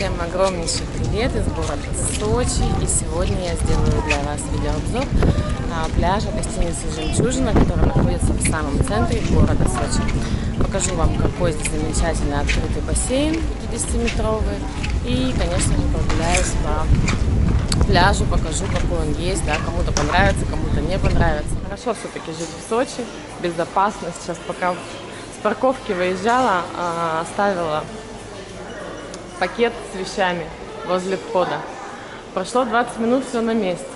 Всем огромнейший привет из города Сочи. И сегодня я сделаю для вас видеообзор пляжа гостиницы «Жемчужина», который находится в самом центре города Сочи. Покажу вам, какой здесь замечательный открытый бассейн 50-метровый. И, конечно же, прогуляюсь по пляжу, покажу, какой он есть. Да, кому-то понравится, кому-то не понравится. Хорошо все-таки жить в Сочи, безопасно. Сейчас пока с парковки выезжала, оставила пакет с вещами возле входа. Прошло 20 минут, все на месте.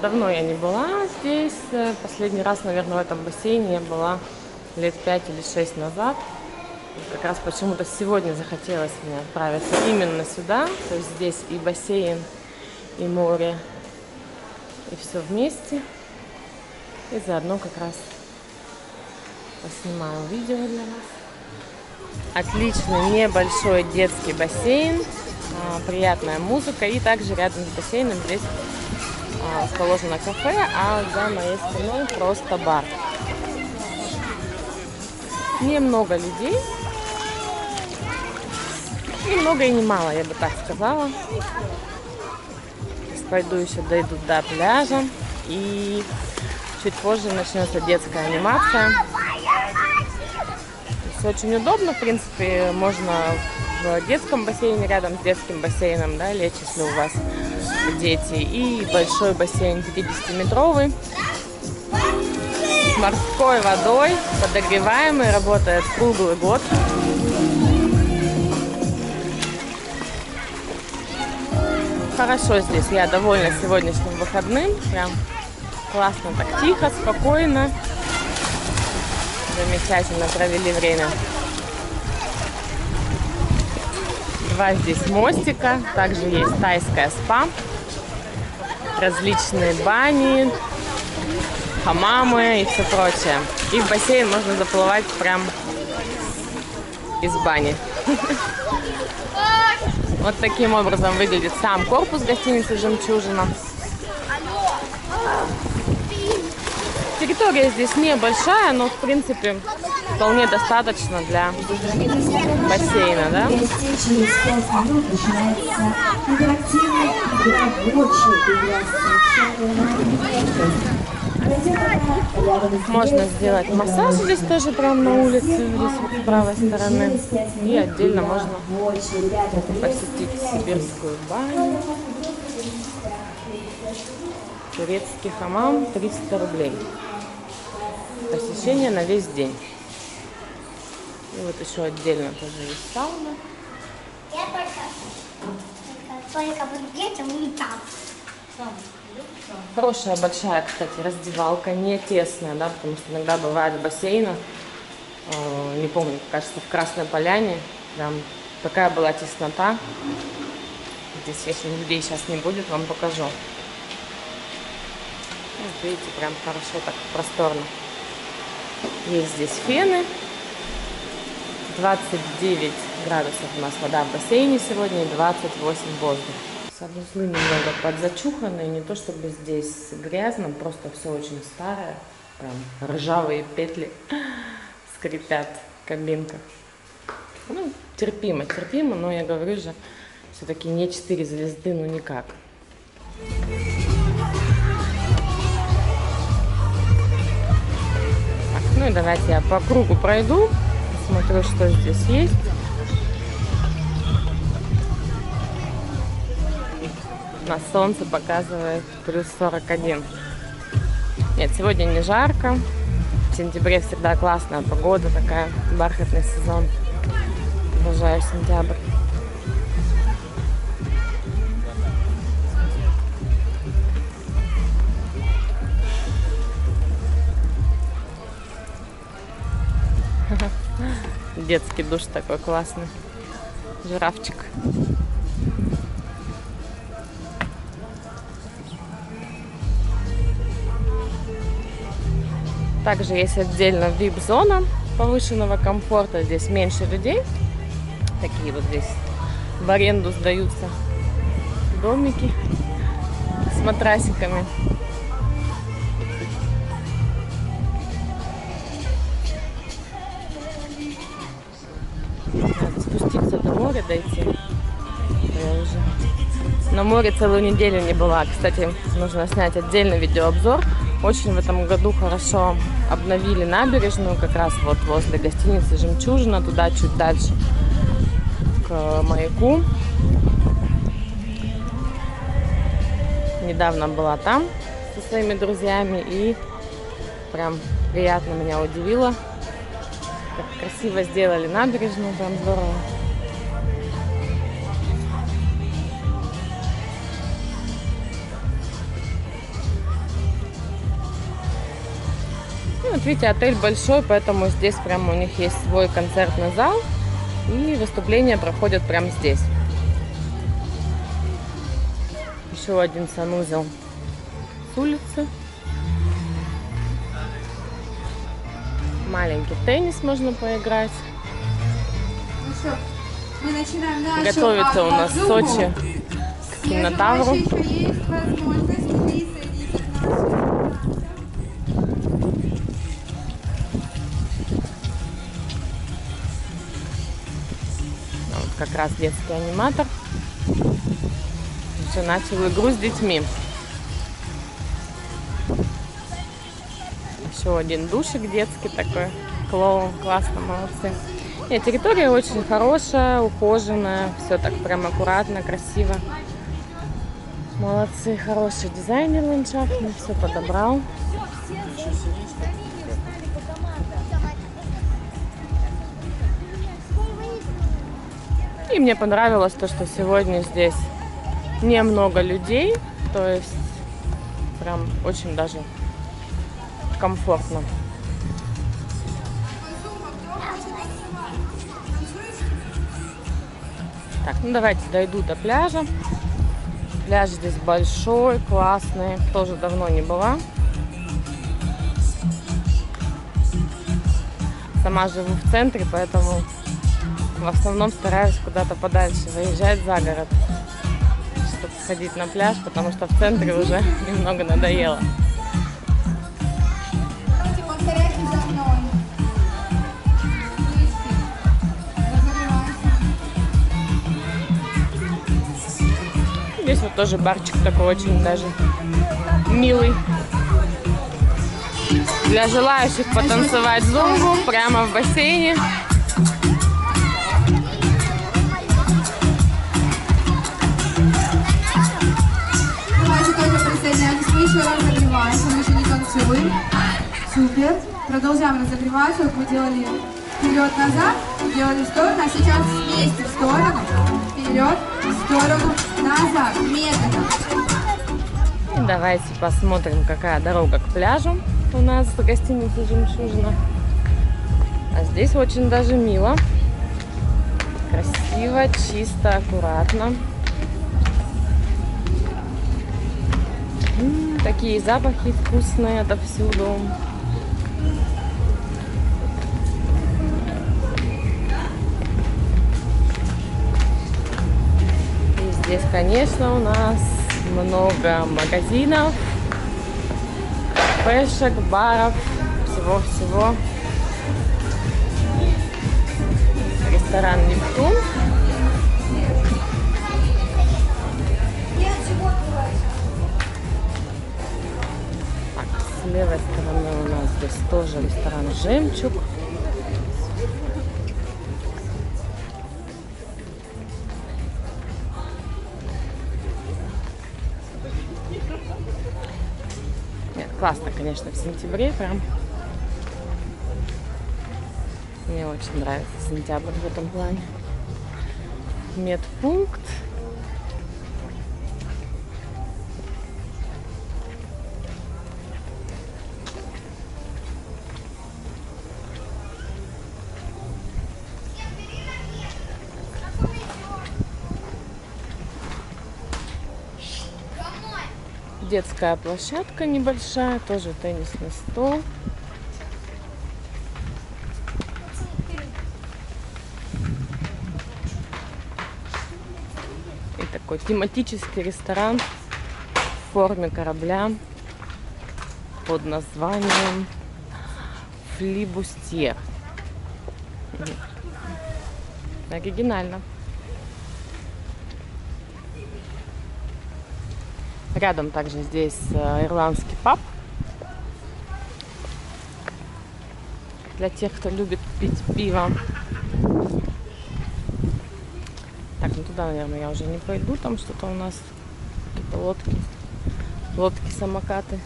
Давно я не была здесь. Последний раз, наверное, в этом бассейне я была лет 5 или 6 назад. Как раз почему-то сегодня захотелось мне отправиться именно сюда. То есть здесь и бассейн, и море, и все вместе. И заодно как раз поснимаю видео для вас. Отличный небольшой детский бассейн, приятная музыка, и также рядом с бассейном здесь расположено кафе, а за моей спиной просто бар. Немного людей, ни много и ни мало, я бы так сказала. Сейчас пойду еще дойду до пляжа, и чуть позже начнется детская анимация. Очень удобно, в принципе, можно в детском бассейне, рядом с детским бассейном, да, лечь, если у вас дети. И большой бассейн 50-метровый, с морской водой, подогреваемый, работает круглый год. Хорошо здесь, я довольна сегодняшним выходным, прям классно, так тихо, спокойно. Замечательно провели время. Два здесь мостика. Также есть тайская спа. Различные бани, хамамы и все прочее. И в бассейн можно заплывать прям из бани. Вот таким образом выглядит сам корпус гостиницы «Жемчужина». Территория здесь небольшая, но, в принципе, вполне достаточно для бассейна, да? Можно сделать массаж здесь тоже прямо на улице, здесь с правой стороны. И отдельно можно посетить сибирскую баню. Турецкий хамам 300 рублей. Посещение на весь день. И вот еще отдельно тоже есть сауна. Я только буду детям улетал. Хорошая, большая, кстати, раздевалка, не тесная, да, потому что иногда бывает в бассейнах, не помню, кажется, в Красной Поляне, там такая была теснота. Здесь, если людей сейчас не будет, вам покажу. Вот видите, прям хорошо, так просторно. Есть здесь фены. 29 градусов у нас вода в бассейне сегодня, 28 воздух. Санузлы немного подзачуханные, не то чтобы здесь грязно, просто все очень старое. Прям ржавые петли скрипят в кабинках. Ну, терпимо, терпимо, но я говорю же, все-таки не 4 звезды, ну никак. Ну и давайте я по кругу пройду, посмотрю, что здесь есть. На солнце показывает плюс 41. Нет, сегодня не жарко. В сентябре всегда классная погода, такая бархатный сезон. Обожаю сентябрь. Детский душ такой классный. Жирафчик. Также есть отдельно VIP-зона повышенного комфорта. Здесь меньше людей. Такие вот здесь в аренду сдаются домики с матрасиками. моря дойти. Я уже на море целую неделю не была. Кстати, нужно снять отдельный видеообзор. Очень в этом году хорошо обновили набережную, как раз вот возле гостиницы «Жемчужина», туда чуть дальше, к маяку. Недавно была там со своими друзьями и прям приятно меня удивило, как красиво сделали набережную, прям здорово. Ну, вот видите, отель большой, поэтому здесь прям у них есть свой концертный зал, и выступления проходят прямо здесь. Еще один санузел с улицы. Маленький теннис можно поиграть. Ну что, мы начинаем нашу готовится у нас в Сочи к Кинотавру. Вот как раз детский аниматор. Уже начал игру с детьми. Еще один душик детский такой, клоун, классно, молодцы. Нет, территория очень хорошая, ухоженная, все так прям аккуратно, красиво. Молодцы, хороший дизайнер ландшафтный, все подобрал. И мне понравилось то, что сегодня здесь немного людей, то есть прям очень даже комфортно. Так, ну давайте дойду до пляжа. Пляж здесь большой, классный, тоже давно не была. Сама живу в центре, поэтому в основном стараюсь куда-то подальше выезжать за город, чтобы сходить на пляж, потому что в центре уже немного надоело. Здесь вот тоже барчик такой очень даже милый. Для желающих потанцевать зумбу прямо в бассейне. Давайте тоже присоединяйтесь. Мы еще раз разогреваемся, мы еще не танцуем. Супер. Продолжаем разогреваться. Вот мы делали вперед-назад, делали в сторону, а сейчас вместе в сторону, вперед, в сторону, назад, медленно. И давайте посмотрим, какая дорога к пляжу у нас в гостинице «Жемчужина». А здесь очень даже мило, красиво, чисто, аккуратно. Такие запахи вкусные отовсюду. Здесь, конечно, у нас много магазинов, кафешек, баров, всего-всего. Ресторан «Нептун». Так, с левой стороны у нас здесь тоже ресторан «Жемчуг». Классно, конечно, в сентябре прям. Мне очень нравится сентябрь в этом плане. Медпункт. Детская площадка небольшая, тоже теннисный стол. И такой тематический ресторан в форме корабля под названием «Флибустье». Оригинально. Рядом также здесь ирландский паб. Для тех, кто любит пить пиво. Так, ну туда, наверное, я уже не пойду. Там что-то у нас, какие-то лодки. Лодки, самокаты.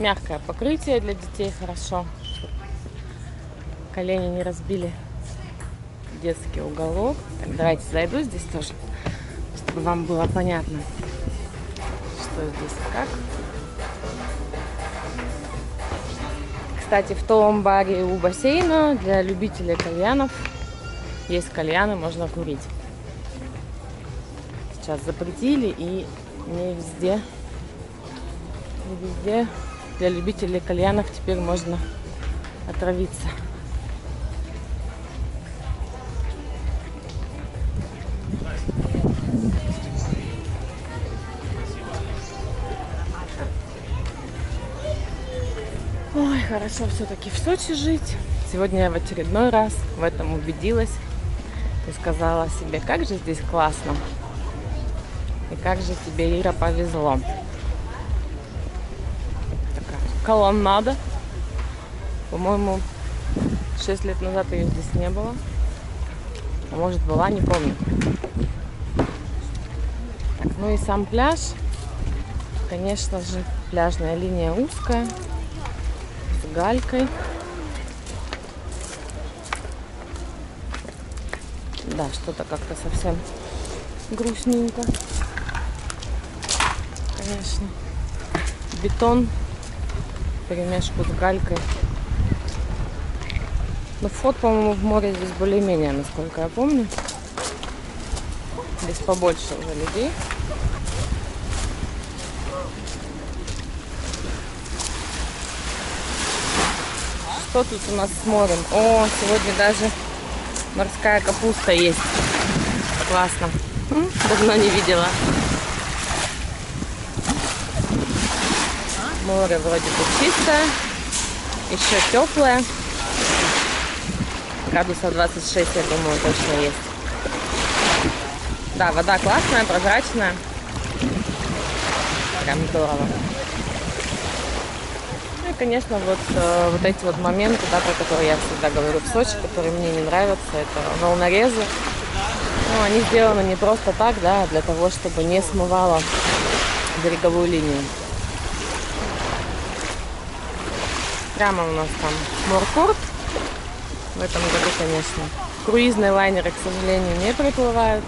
Мягкое покрытие для детей, хорошо. Колени не разбили. Детский уголок. Так, давайте зайду здесь тоже, чтобы вам было понятно, что здесь и как. Кстати, в том баре у бассейна для любителей кальянов есть кальяны, можно курить. Сейчас запретили, и не везде для любителей кальянов теперь можно отравиться. Ой, хорошо все-таки в Сочи жить. Сегодня я в очередной раз в этом убедилась и сказала себе, как же здесь классно. И как же тебе, Ира, повезло. Такая колоннада. По-моему, 6 лет назад ее здесь не было. А может, была, не помню. Так, ну и сам пляж. Конечно же, пляжная линия узкая. Галькой. Да, что-то как-то совсем грустненько, конечно. Бетон вперемешку с галькой. Но вход, по-моему, в море здесь более-менее, насколько я помню. Здесь побольше уже людей. Что тут у нас с морем? О, сегодня даже морская капуста есть. Классно. Давно не видела. Море вроде бы чистое. Еще теплое. Градусов 26, я думаю, точно есть. Да, вода классная, прозрачная. Прям здорово. И, конечно, вот эти вот моменты, да, про которые я всегда говорю в Сочи, которые мне не нравятся, это волнорезы. Ну, они сделаны не просто так, да, а для того, чтобы не смывало береговую линию. Прямо у нас там моркорт. В этом году, конечно, круизные лайнеры, к сожалению, не приплывают.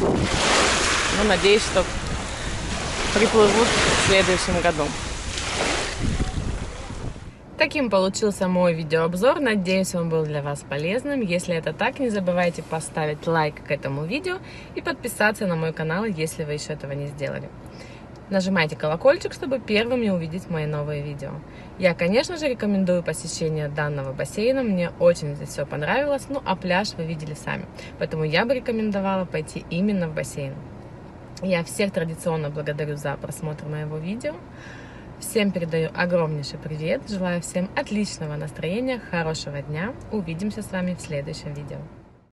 Но надеюсь, что приплывут в следующем году. Таким получился мой видеообзор. Надеюсь, он был для вас полезным. Если это так, не забывайте поставить лайк к этому видео и подписаться на мой канал, если вы еще этого не сделали. Нажимайте колокольчик, чтобы первыми увидеть мои новые видео. Я, конечно же, рекомендую посещение данного бассейна. Мне очень здесь все понравилось. Ну, а пляж вы видели сами. Поэтому я бы рекомендовала пойти именно в бассейн. Я всех традиционно благодарю за просмотр моего видео. Всем передаю огромнейший привет, желаю всем отличного настроения, хорошего дня. Увидимся с вами в следующем видео.